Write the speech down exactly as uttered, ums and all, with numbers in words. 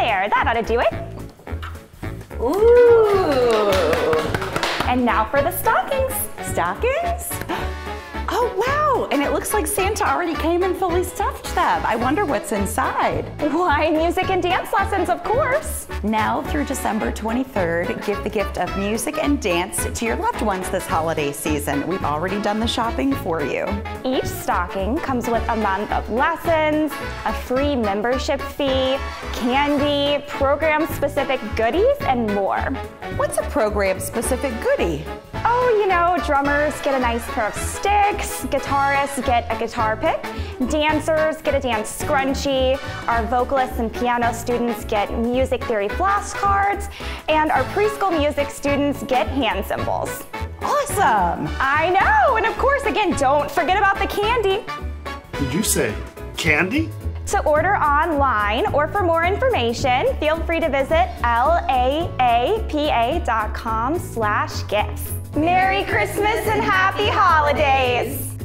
There, that ought to do it. Ooh. And now for the stockings. Stockings? Oh, wow, and it looks like Santa already came and fully stuffed them. I wonder what's inside. Why, music and dance lessons, of course. Now through December twenty-third, give the gift of music and dance to your loved ones this holiday season. We've already done the shopping for you. Each stocking comes with a month of lessons, a free membership fee, candy, program-specific goodies, and more. What's a program-specific goodie? Oh, you know, drummers get a nice pair of sticks, guitarists get a guitar pick, dancers get a dance scrunchie, our vocalists and piano students get music theory flashcards, and our preschool music students get hand cymbals. Awesome! I know, and of course, again, don't forget about the candy. Did you say candy? To order online or for more information, feel free to visit laapa.com slash gifts. Merry Christmas and happy holidays!